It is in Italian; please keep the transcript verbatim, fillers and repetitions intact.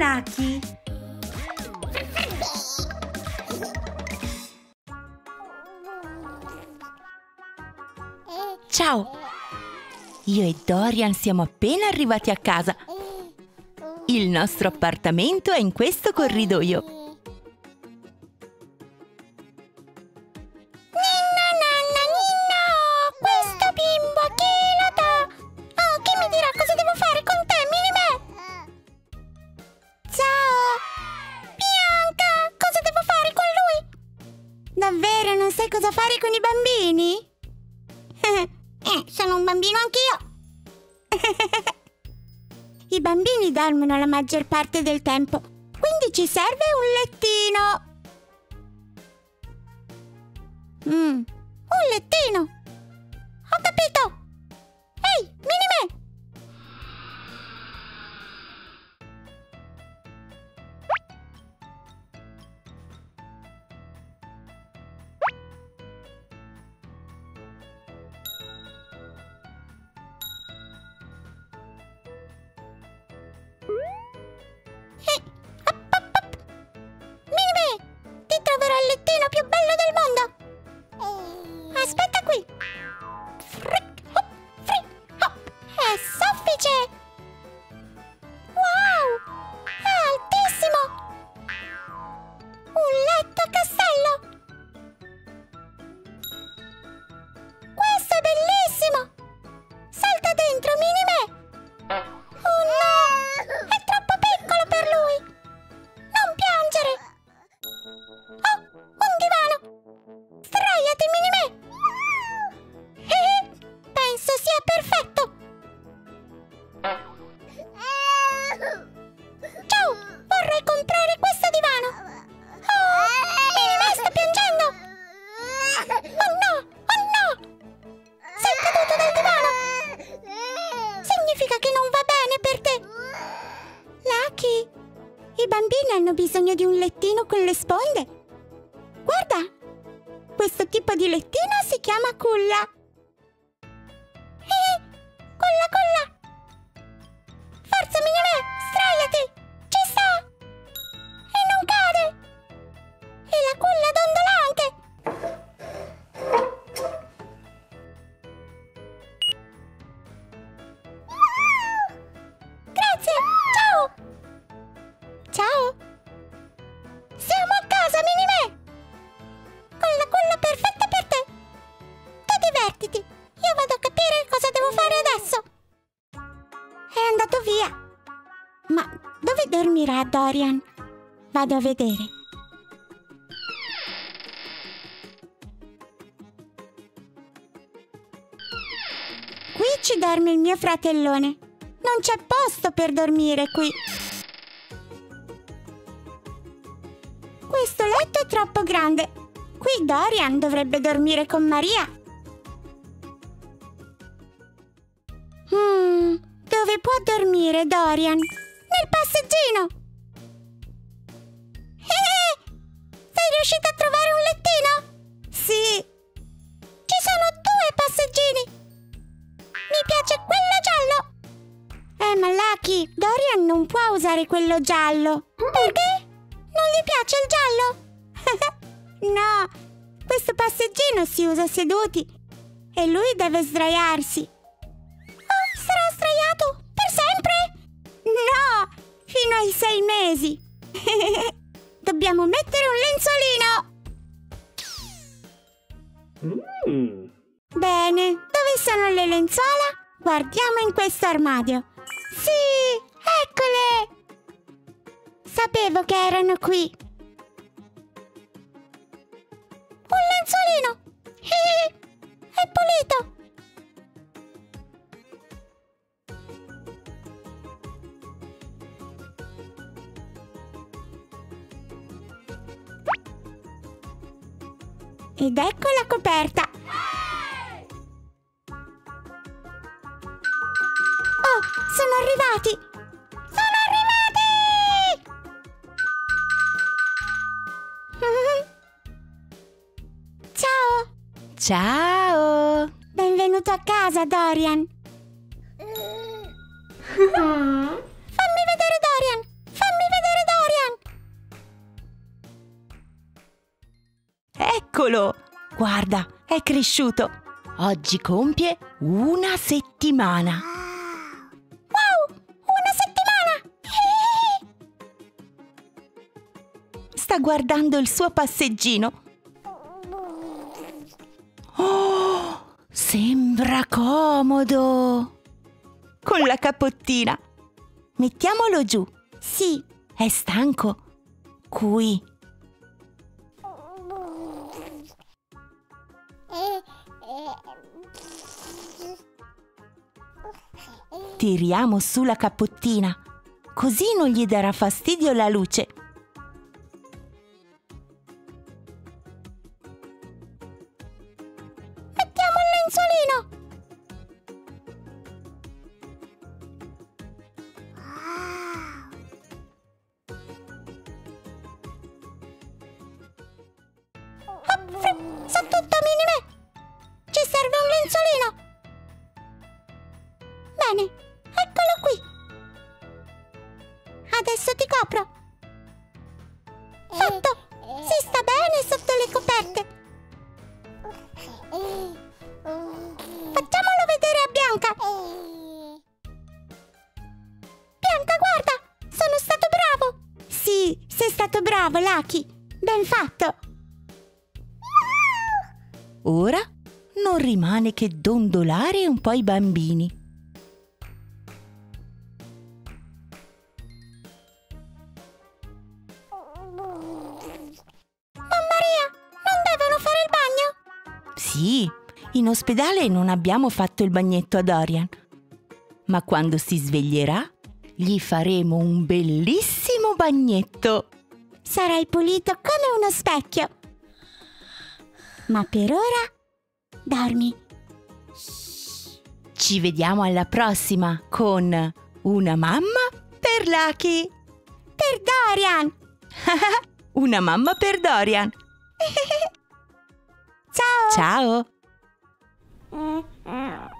Lucky! Ciao! Io e Dorian siamo appena arrivati a casa. Il nostro appartamento è in questo corridoio. Ninna, nanna, ninno! Questo bimbo a chi lo dà? Oh, chi mi dirà cosa devo fare con te, Minimè? Ciao! Bianca, cosa devo fare con lui? Davvero non sai cosa fare con i bambini? Eh, sono un bambino anch'io! I bambini dormono la maggior parte del tempo, quindi ci serve un lettino! Mm, un lettino! Ho capito! Ehi, Minimè! Dorian, vado a vedere. Qui ci dorme il mio fratellone. Non c'è posto per dormire qui. Questo letto è troppo grande. Qui Dorian dovrebbe dormire con Maria. Hmm, dove può dormire Dorian? Nel passeggino! Riuscite a trovare un lettino? Sì! Ci sono due passeggini! Mi piace quello giallo! Eh, ma Lucky, Dorian non può usare quello giallo! Perché? Non gli piace il giallo? No! Questo passeggino si usa seduti e lui deve sdraiarsi! Oh, sarà sdraiato per sempre? No! Fino ai sei mesi! Dobbiamo mettere un lenzuolino! Mm. Bene, dove sono le lenzuola? Guardiamo in questo armadio! Sì, eccole! Sapevo che erano qui! Un lenzuolino! È pulito! Ed ecco la coperta! Oh, sono arrivati! Sono arrivati! Ciao! Ciao! Benvenuto a casa, Dorian! Fammi vedere Dorian! Fammi vedere! piccolo! Guarda, è cresciuto! Oggi compie una settimana! Wow! Una settimana! Sta guardando il suo passeggino! Oh! Sembra comodo! Con la capottina! Mettiamolo giù! Sì, è stanco! Qui! Tiriamo su la cappottina, così non gli darà fastidio la luce. Mettiamo il lenzuolino! Sono tutto minime! Ci serve un lenzuolino! Bene! Adesso ti copro! Fatto! Si sta bene sotto le coperte! Facciamolo vedere a Bianca! Bianca, guarda! Sono stato bravo! Sì, sei stato bravo, Lucky! Ben fatto! Ora non rimane che dondolare un po' i bambini. Sì, in ospedale non abbiamo fatto il bagnetto a Dorian, ma quando si sveglierà gli faremo un bellissimo bagnetto. Sarai pulito come uno specchio. Ma per ora dormi. Ci vediamo alla prossima con una mamma per Lucky. Per Dorian. Una mamma per Dorian. Ciao! Ciao!